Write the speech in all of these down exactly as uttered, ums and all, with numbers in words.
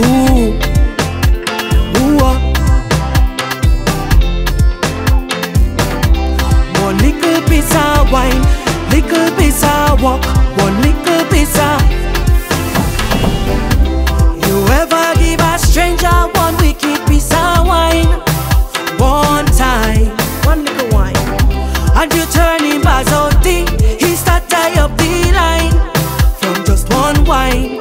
Ooh, ooh-ah. One little piece of wine, little piece of walk, one little piece of. You ever give a stranger one wicked piece of wine? One time, one little wine, and you turn him bazotti. He start tie up the line from just one wine.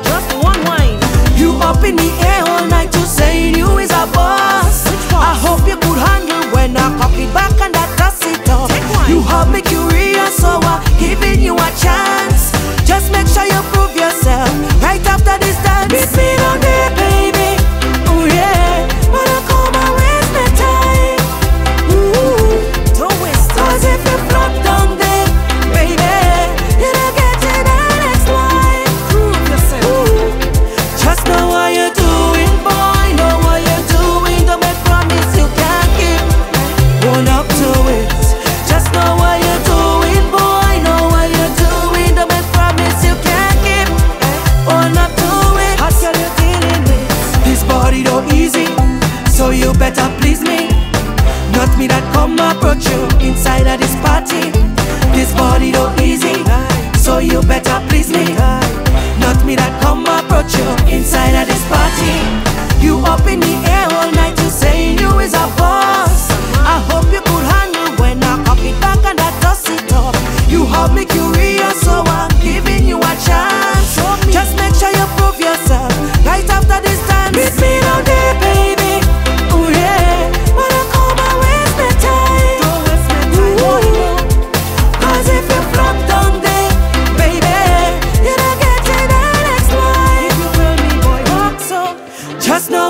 Up in the air all night, you saying you is a boss. I hope you could handle when I cock it back and I toss it off. You have me curious, so I'm giving you a chance. Just make sure you prove yourself right after this dance. Meet me down there, baby. Oh yeah, wanna come and waste my time. Ooh, don't waste time. Cause if you flop down there, baby, you don't get to the next line. Prove yourself. Ooh, just know. So you better please me, not me that come approach you inside of this party. This body though easy, so you better please me, not me that come approach you inside of this party. You up in the air all night, you saying you is a boss. I hope you could handle when I cock it back and I toss it up. You have me curious, so I'm giving you a chance. Just make sure you prove yourself right after this dance. Meet me down there, baby. No.